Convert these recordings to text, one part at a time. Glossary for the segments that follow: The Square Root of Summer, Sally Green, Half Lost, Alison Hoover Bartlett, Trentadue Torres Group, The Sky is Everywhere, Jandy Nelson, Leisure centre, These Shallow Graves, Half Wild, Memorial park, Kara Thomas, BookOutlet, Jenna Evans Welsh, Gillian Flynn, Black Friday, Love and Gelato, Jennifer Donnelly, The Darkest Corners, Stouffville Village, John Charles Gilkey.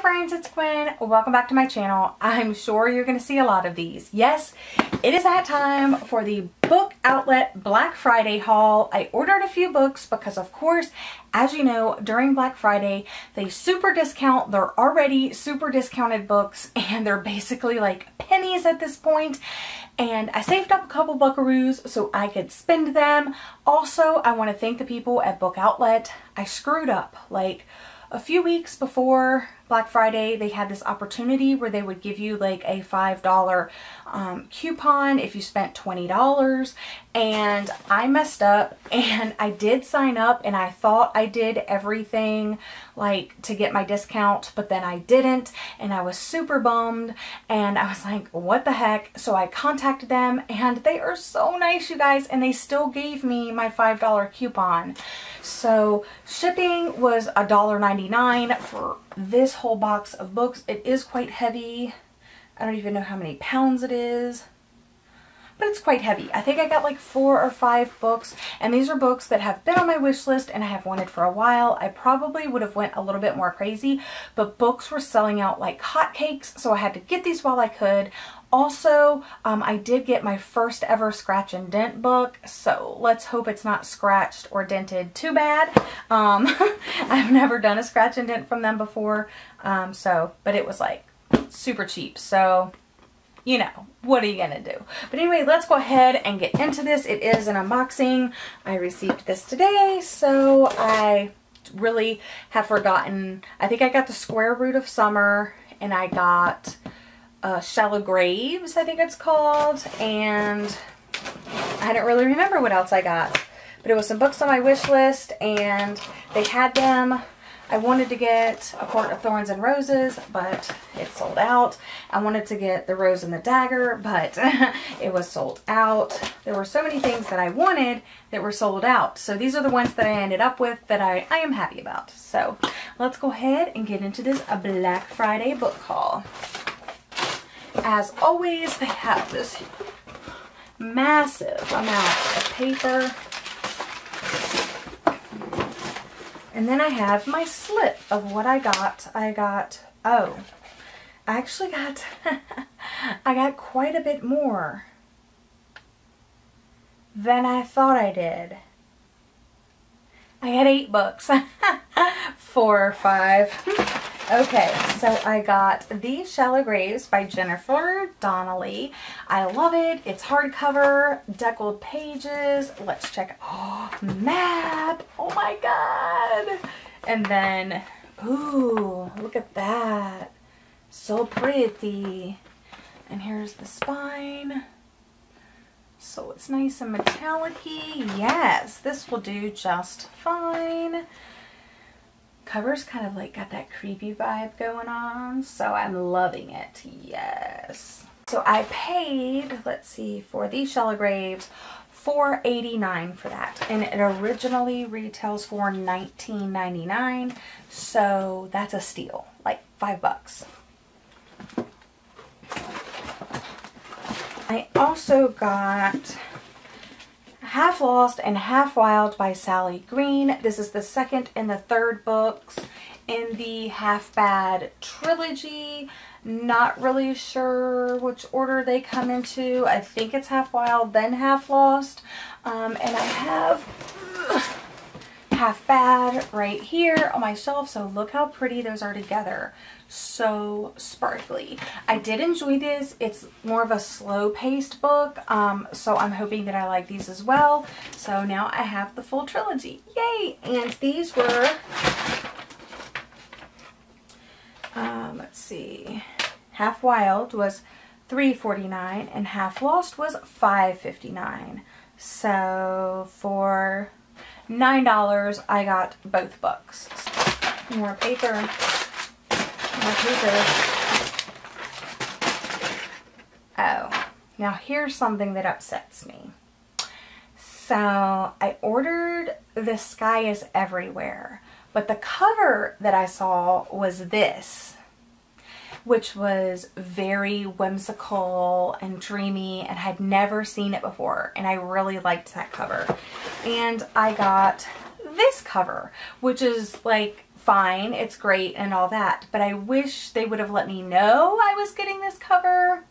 friends, it's Quinn. Welcome back to my channel. I'm sure you're going to see a lot of these. Yes, it is that time for the Book Outlet Black Friday haul. I ordered a few books because, of course, as you know, during Black Friday, they super discount their already super discounted books, and they're basically like pennies at this point. And I saved up a couple buckaroos so I could spend them. Also, I want to thank the people at Book Outlet. I screwed up. Like, a few weeks before Black Friday, they had this opportunity where they would give you like a $5 coupon if you spent $20, and I messed up, and I did sign up, and I thought I did everything like to get my discount, but then I didn't, and I was super bummed, and I was like, what the heck? So I contacted them, and they are so nice, you guys, and they still gave me my $5 coupon. So shipping was $1.99 for this whole box of books. It is quite heavy. I don't even know how many pounds it is, but it's quite heavy. I think I got like 4 or 5 books, and these are books that have been on my wish list and I have wanted for a while. I probably would have went a little bit more crazy, but books were selling out like hotcakes, so I had to get these while I could. Also, I did get my first ever scratch and dent book, so let's hope it's not scratched or dented too bad. I've never done a scratch and dent from them before, but it was like super cheap, so you know, what are you gonna do? But anyway, let's go ahead and get into this. It is an unboxing. I received this today, so I really have forgotten. I think I got The Square Root of Summer, and I got Shallow Graves, I think it's called, and I don't really remember what else I got, but it was some books on my wish list, and they had them. I wanted to get A Court of Thorns and Roses, but it sold out. I wanted to get The Rose and the Dagger, but it was sold out. There were so many things that I wanted that were sold out, so these are the ones that I ended up with that I am happy about. So let's go ahead and get into this Black Friday book haul. As always, they have this massive amount of paper. And then I have my slip of what I got. I got quite a bit more than I thought I did. I had 8 books. 4 or 5. Okay, so I got These Shallow Graves by Jennifer Donnelly. I love it. It's hardcover, deckled pages. Let's check. Oh, map. Oh my God. And then, ooh, look at that. So pretty. And here's the spine. So it's nice and metallic-y. Yes, this will do just fine. Cover's kind of like got that creepy vibe going on, so I'm loving it. Yes. So I paid, let's see, for These Shallow Graves, $4.89 for that, and it originally retails for $19.99, so that's a steal, like $5. I also got Half Lost and Half Wild by Sally Green. This is the 2nd and the 3rd books in the Half Bad trilogy. Not really sure which order they come into. I think it's Half Wild, then Half Lost. And I have Half Bad right here on my shelf, so look how pretty those are together. So sparkly. I did enjoy this. It's more of a slow paced book, so I'm hoping that I like these as well. So now I have the full trilogy. Yay! And these were, let's see, Half Wild was $3.49 and Half Lost was $5.59. So for $9 I got both books. More paper. Oh, now here's something that upsets me. So I ordered The Sky is Everywhere, but the cover that I saw was this, which was very whimsical and dreamy, and I'd never seen it before, and I really liked that cover. And I got this cover, which is like fine, it's great and all that, but I wish they would have let me know I was getting this cover.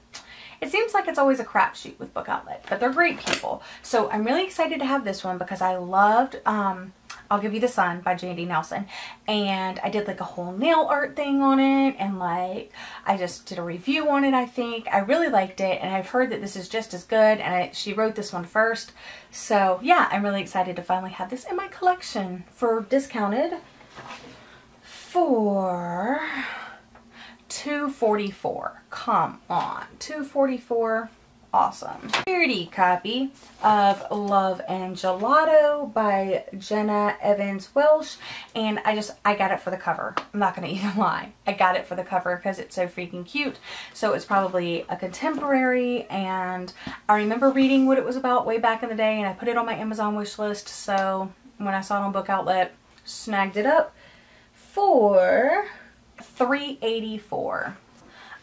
It seems like it's always a crapshoot with Book Outlet, but they're great people. So I'm really excited to have this one because I loved I'll Give You the Sun by Jandy Nelson, and I did like a whole nail art thing on it, and like I just did a review on it. I think I really liked it, and I've heard that this is just as good, and she wrote this one first. So yeah, I'm really excited to finally have this in my collection for discounted for $2.44. Come on, $2.44. Awesome. Charity copy of Love and Gelato by Jenna Evans Welsh, and I got it for the cover. I'm not gonna even lie, I got it for the cover because it's so freaking cute. So it's probably a contemporary, and I remember reading what it was about way back in the day, and I put it on my Amazon wish list. So when I saw it on Book Outlet, snagged it up for $3.84.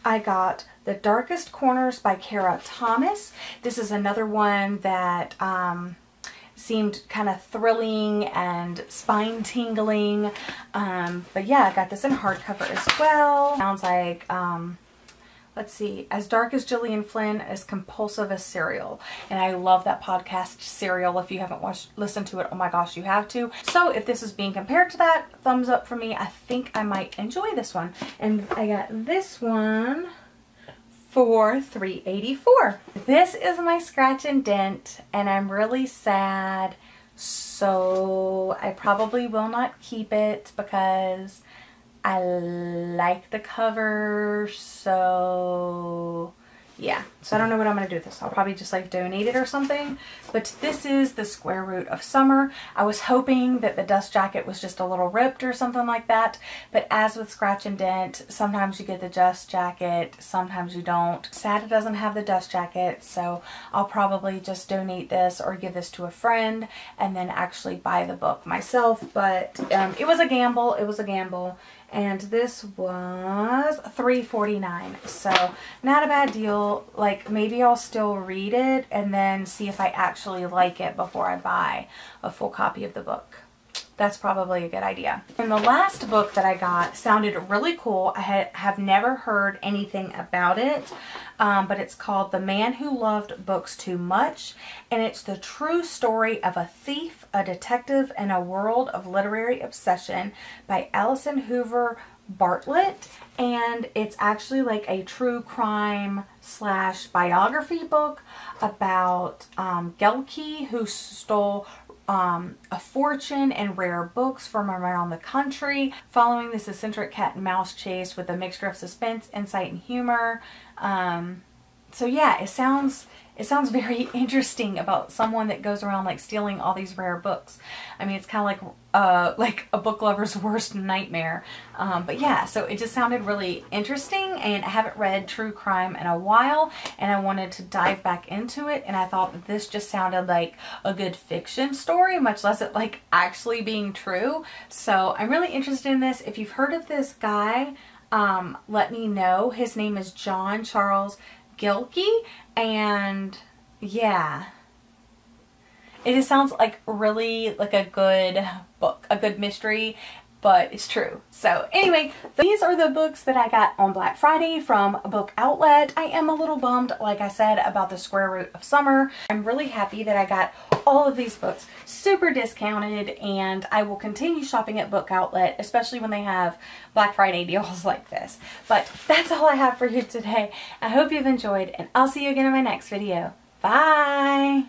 I got The Darkest Corners by Kara Thomas. This is another one that seemed kind of thrilling and spine-tingling. But yeah, I got this in hardcover as well. Sounds like, let's see, As Dark as Gillian Flynn, As Compulsive as Serial. And I love that podcast, Serial. If you haven't listened to it, oh my gosh, you have to. So if this is being compared to that, thumbs up for me. I think I might enjoy this one. And I got this one for $3.84. This is my scratch and dent, and I'm really sad, so I probably will not keep it because I like the cover. So yeah, so I don't know what I'm gonna do with this. I'll probably just like donate it or something. But this is The Square Root of Summer. I was hoping that the dust jacket was just a little ripped or something like that, but as with Scratch and Dent, sometimes you get the dust jacket, sometimes you don't. Sad it doesn't have the dust jacket, so I'll probably just donate this or give this to a friend and then actually buy the book myself. But it was a gamble, it was a gamble. And this was $3.49, so not a bad deal. Like, maybe I'll still read it and then see if I actually like it before I buy a full copy of the book. That's probably a good idea. And the last book that I got sounded really cool. I have never heard anything about it, but it's called The Man Who Loved Books Too Much, and it's the true story of a thief, a detective, and a world of literary obsession by Alison Hoover Bartlett. And it's actually like a true crime slash biography book about Gilkey, who stole a fortune and rare books from around the country, following this eccentric cat and mouse chase with a mixture of suspense, insight, and humor. So yeah, it sounds very interesting about someone that goes around like stealing all these rare books. I mean, it's kind of like a book lover's worst nightmare. But yeah, so it just sounded really interesting, and I haven't read true crime in a while, and I wanted to dive back into it, and I thought that this just sounded like a good fiction story, much less it like actually being true. So I'm really interested in this. If you've heard of this guy, let me know. His name is John Charles Gilkey, and yeah, it just sounds like really like a good book, a good mystery, but it's true. So anyway, these are the books that I got on Black Friday from Book Outlet. I am a little bummed, like I said, about The Square Root of Summer. I'm really happy that I got all of these books super discounted, and I will continue shopping at Book Outlet, especially when they have Black Friday deals like this. But that's all I have for you today. I hope you've enjoyed, and I'll see you again in my next video. Bye!